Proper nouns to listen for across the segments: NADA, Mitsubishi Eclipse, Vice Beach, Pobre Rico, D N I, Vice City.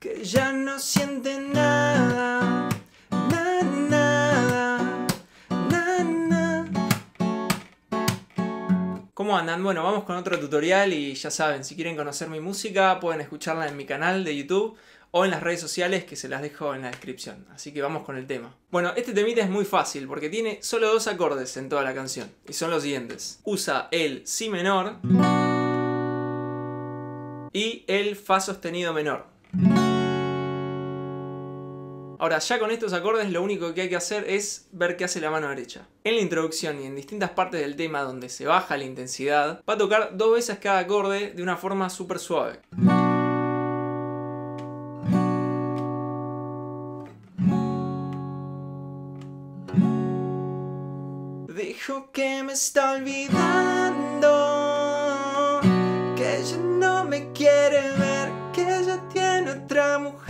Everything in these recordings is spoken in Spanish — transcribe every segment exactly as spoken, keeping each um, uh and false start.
Que ya no sienten nada, na, nada, na, na. ¿Cómo andan? Bueno, vamos con otro tutorial y ya saben, si quieren conocer mi música pueden escucharla en mi canal de YouTube o en las redes sociales que se las dejo en la descripción. Así que vamos con el tema. Bueno, este temita es muy fácil porque tiene solo dos acordes en toda la canción y son los siguientes. Usa el si menor y el fa sostenido menor. Ahora, ya con estos acordes lo único que hay que hacer es ver qué hace la mano derecha. En la introducción y en distintas partes del tema donde se baja la intensidad, va a tocar dos veces cada acorde de una forma súper suave. Dijo que me está olvidando, que ya no me quiere ver, que ya tiene otra mujer.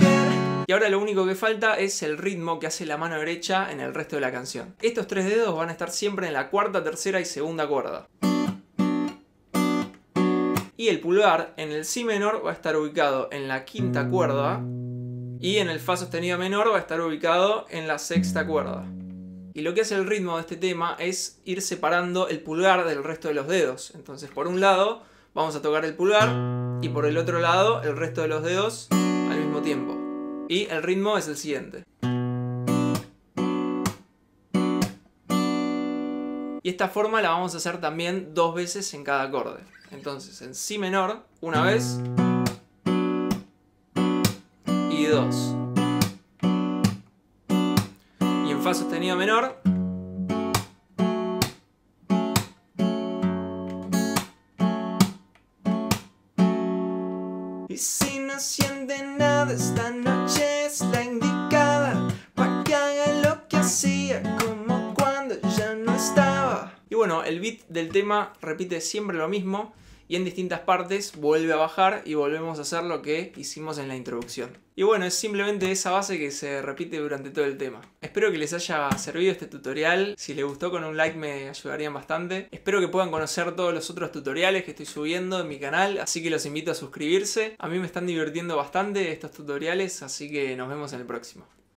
Y ahora lo único que falta es el ritmo que hace la mano derecha en el resto de la canción. Estos tres dedos van a estar siempre en la cuarta, tercera y segunda cuerda. Y el pulgar en el si menor va a estar ubicado en la quinta cuerda y en el fa sostenido menor va a estar ubicado en la sexta cuerda. Y lo que hace el ritmo de este tema es ir separando el pulgar del resto de los dedos. Entonces por un lado vamos a tocar el pulgar y por el otro lado el resto de los dedos al mismo tiempo. Y el ritmo es el siguiente. Y esta forma la vamos a hacer también dos veces en cada acorde. Entonces en si menor una vez y dos. Fa sostenido menor y si no siente nada esta noche es la indicada para que haga lo que hacía como cuando ya no estaba. Y bueno, el beat del tema repite siempre lo mismo y en distintas partes vuelve a bajar y volvemos a hacer lo que hicimos en la introducción. Y bueno, es simplemente esa base que se repite durante todo el tema. Espero que les haya servido este tutorial. Si les gustó, con un like me ayudarían bastante. Espero que puedan conocer todos los otros tutoriales que estoy subiendo en mi canal, así que los invito a suscribirse. A mí me están divirtiendo bastante estos tutoriales, así que nos vemos en el próximo.